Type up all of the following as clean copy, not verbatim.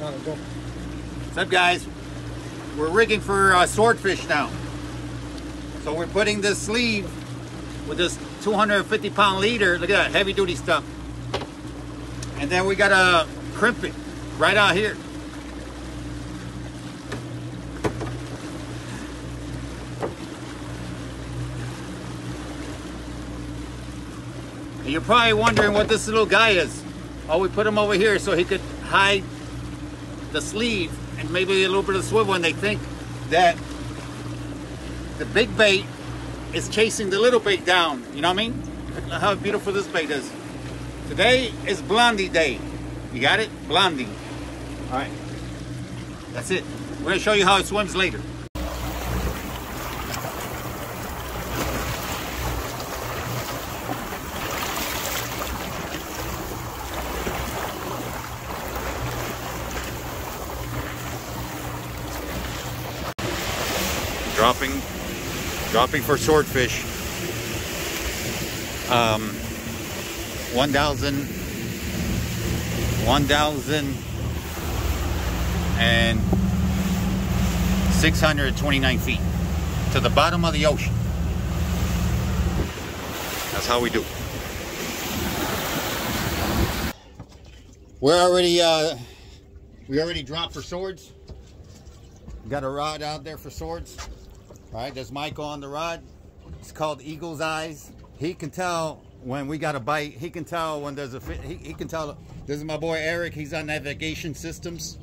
No, go. What's up, guys? We're rigging for swordfish now. So we're putting this sleeve with this 250-pound leader. Look at that, heavy-duty stuff. And then we gotta crimp it right out here. And you're probably wondering what this little guy is. Oh, we put him over here so he could hide the sleeve and maybe a little bit of swivel, and they think that the big bait is chasing the little bait down. You know what I mean? Look how beautiful this bait is. Today is Blondie Day. You got it? Blondie. All right. That's it. We're going to show you how it swims later. Dropping for swordfish. 1,629 feet to the bottom of the ocean. That's how we do. We're already we already dropped for swords. Got a rod out there for swords. All right, there's Michael on the rod. It's called Eagle's Eyes. He can tell when we got a bite. He can tell when there's a fish. He can tell. This is my boy Eric. He's on navigation systems.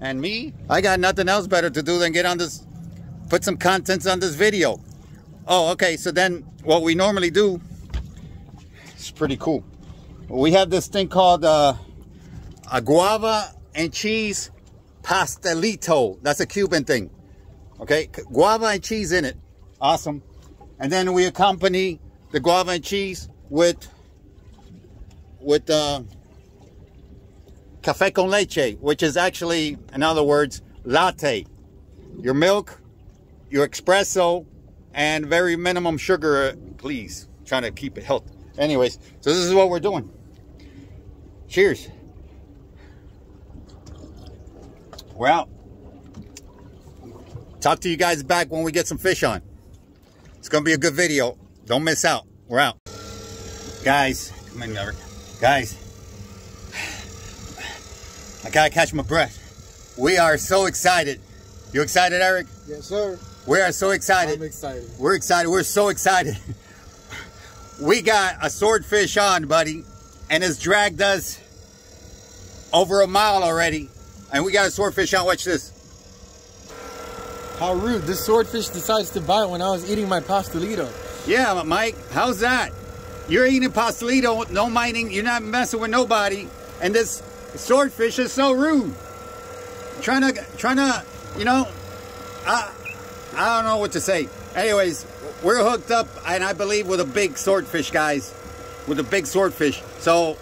And me, I got nothing else better to do than get on this, put some contents on this video. Oh, okay, so then what we normally do, it's pretty cool. We have this thing called a guava and cheese pastelito. That's a Cuban thing. Okay, guava and cheese in it. Awesome. And then we accompany the guava and cheese with café con leche, which is actually, in other words, latte. Your milk, your espresso, and very minimum sugar, please. I'm trying to keep it healthy. Anyways, so this is what we're doing. Cheers. We're out. Talk to you guys back when we get some fish on. It's gonna be a good video. Don't miss out. We're out. Guys, come in, Eric. Guys, I gotta catch my breath. We are so excited. You excited, Eric? Yes, sir. We are so excited. I'm excited. We're excited. We're so excited. We got a swordfish on, buddy, and it's dragged us over a mile already. And we got a swordfish on. Watch this. How rude, this swordfish decides to bite when I was eating my pastelito. Yeah, Mike, how's that? You're eating pastelito, no minding, you're not messing with nobody, and this swordfish is so rude. Trying to, you know, I don't know what to say. Anyways, we're hooked up, and I believe with a big swordfish, guys. With a big swordfish. So,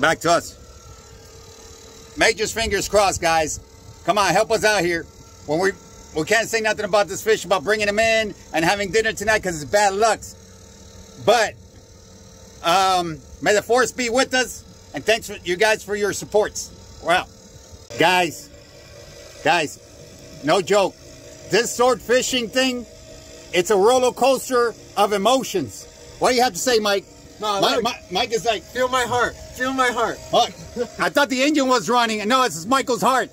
back to us. Major's fingers crossed, guys. Come on, help us out here. When we can't say nothing about this fish, about bringing him in and having dinner tonight because it's bad luck. But may the force be with us. And thanks, you guys, for your supports. We're out. Guys, no joke. This sword fishing thing, it's a roller coaster of emotions. What do you have to say, Mike? No, Mike is like, feel my heart. Feel my heart. Look, I thought the engine was running. And no, it's Michael's heart.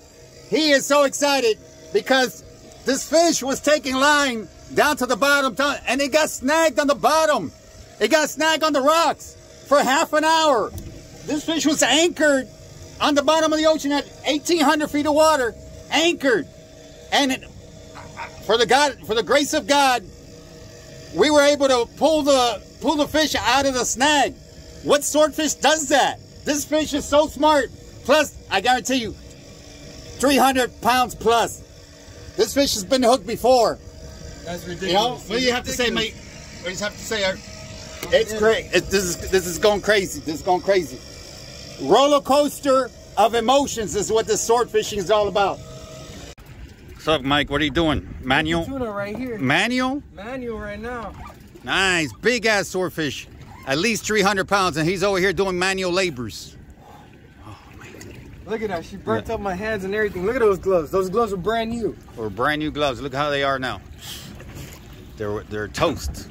He is so excited because this fish was taking line down to the bottom, and it got snagged on the bottom. It got snagged on the rocks for half an hour. This fish was anchored on the bottom of the ocean at 1,800 feet of water, anchored. And it, for the grace of God, we were able to pull the fish out of the snag. What swordfish does that? This fish is so smart. Plus, I guarantee you, 300 pounds plus. This fish has been hooked before. That's ridiculous. You know, what do you have to say, mate? What do you have to say, Eric? It's great. This is going crazy. This is going crazy. Roller coaster of emotions is what this sword fishing is all about. What's up, Mike? What are you doing? Manuel? Tuna right here. Manuel? Manuel right now. Nice. Big ass swordfish. At least 300 pounds, and he's over here doing manual labors. Oh, man. Look at her. She burnt up my hands and everything. Look at those gloves. Those gloves were brand new. Or brand new gloves. Look how they are now. They're toast.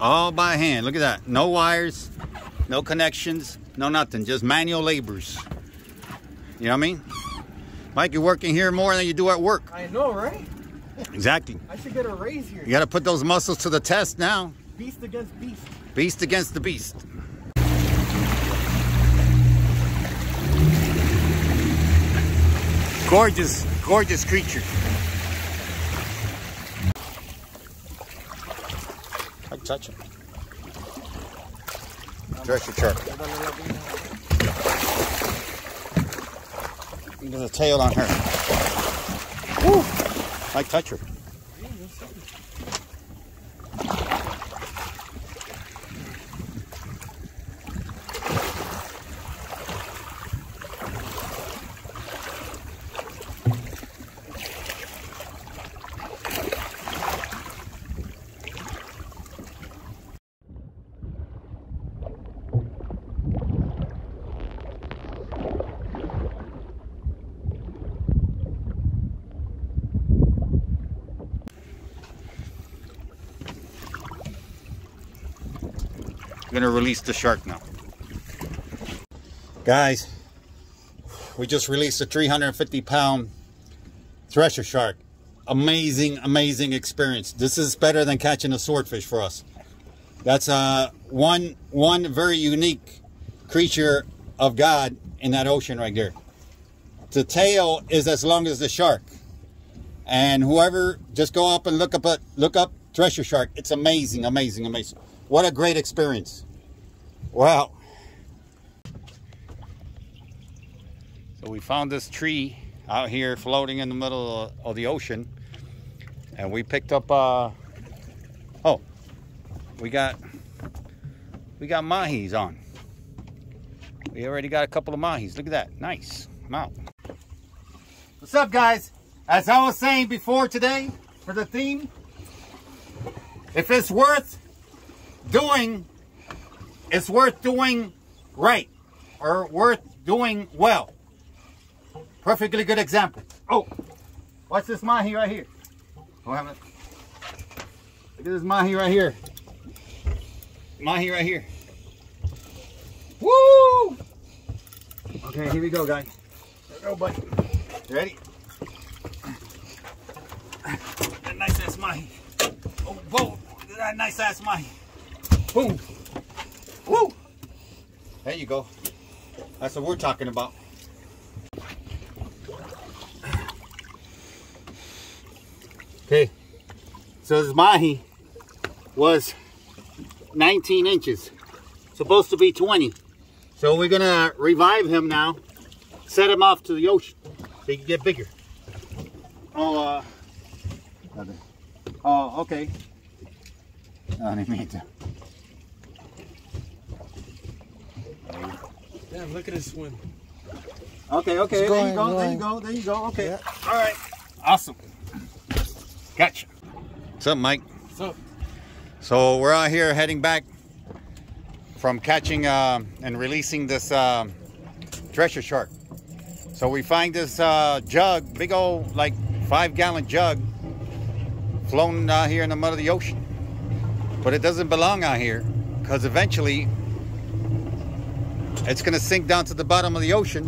All by hand. Look at that. No wires, no connections, no nothing. Just manual labors. You know what I mean? Mike, you're working here more than you do at work. I know, right? Exactly. I should get a raise here. You got to put those muscles to the test now. Beast against beast. Beast against the beast. Gorgeous, gorgeous creature. I can touch him. Thresher shark. There's a tail on her. Woo! I can touch her. Gonna release the shark now, guys. We just released a 350-pound thresher shark. Amazing experience. This is better than catching a swordfish for us. That's one very unique creature of God in that ocean right there. The tail is as long as the shark, and whoever, just go up and look up thresher shark. It's amazing. What a great experience. Wow. So we found this tree out here floating in the middle of the ocean. And we picked up, we got mahis on. We already got a couple of mahis. Look at that, nice, I'm out. What's up, guys? As I was saying before today, for the theme, if it's worth doing, it's worth doing right, or worth doing well. Perfectly good example. Oh, watch this mahi right here. Look at this mahi right here. Mahi right here. Woo! Okay, here we go, guys. Here we go, buddy. You ready? That nice ass mahi. Oh, whoa! Look at that nice ass mahi. Boom! Woo! There you go. That's what we're talking about. Okay, so this mahi was 19 inches. Supposed to be 20. So we're gonna revive him now. Set him off to the ocean so he can get bigger. Oh, okay. I didn't mean to. Damn, look at his swim. Okay, there you go, okay. Yeah. All right, awesome. Gotcha. What's up, Mike? What's up? So we're out here heading back from catching and releasing this thresher shark. So we find this jug, big old like 5-gallon jug, floating out here in the middle of the ocean. But it doesn't belong out here, because eventually it's gonna sink down to the bottom of the ocean,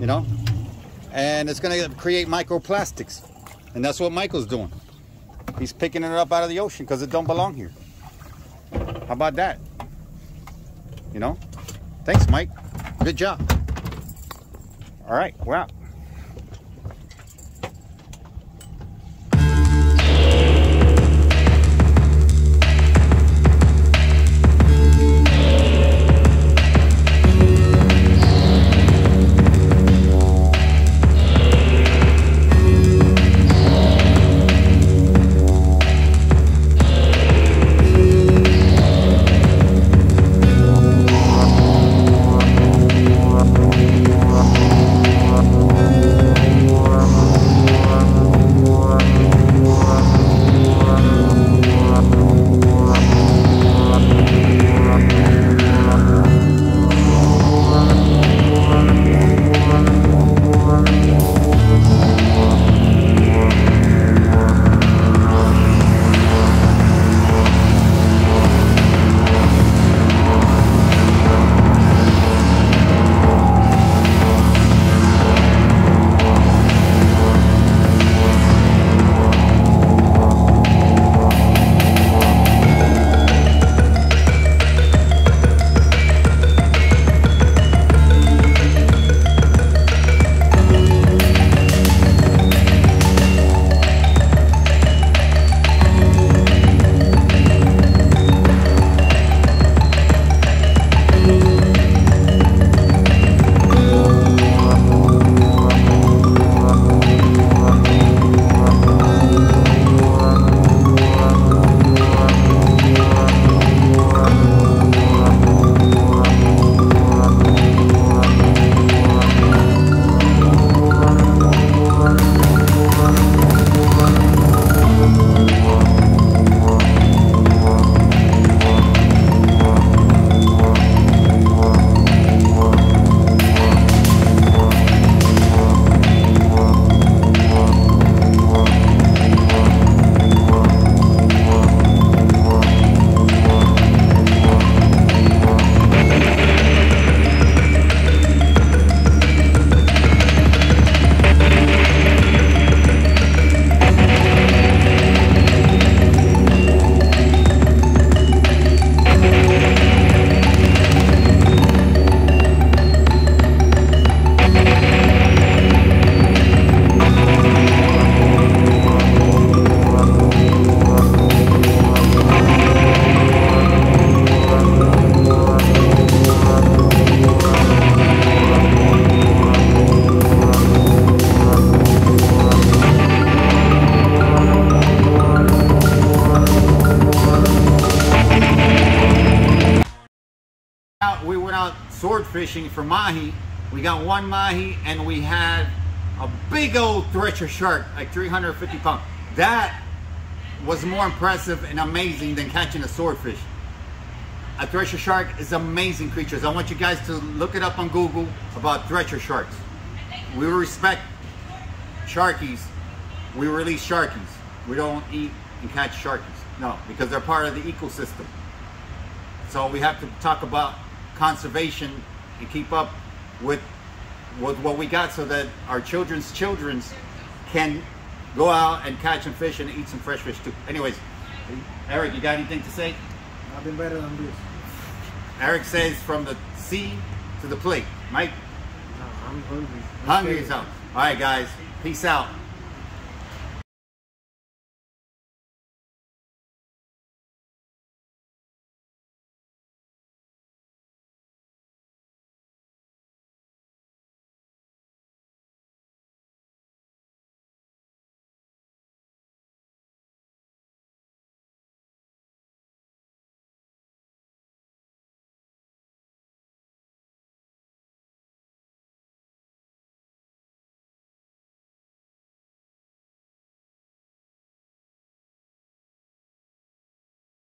you know, and it's gonna create microplastics. And that's what Michael's doing. He's picking it up out of the ocean because it don't belong here. How about that? You know? Thanks, Mike. Good job. All right, we're out. we went out sword fishing for mahi. We got one mahi and we had a big old thresher shark, like 350 pounds. That was more impressive and amazing than catching a swordfish. A thresher shark is amazing creatures. I want you guys to look it up on Google about thresher sharks. We respect sharkies. We release sharkies. We don't eat and catch sharkies. No, because they're part of the ecosystem. So we have to talk about conservation and keep up with what we got so that our children's children can go out and catch some fish and eat some fresh fish too. Anyways, Eric, you got anything to say? Nothing better than this. Eric says from the sea to the plate. Mike? No, I'm hungry. Hungry as hell. All right, guys. Peace out.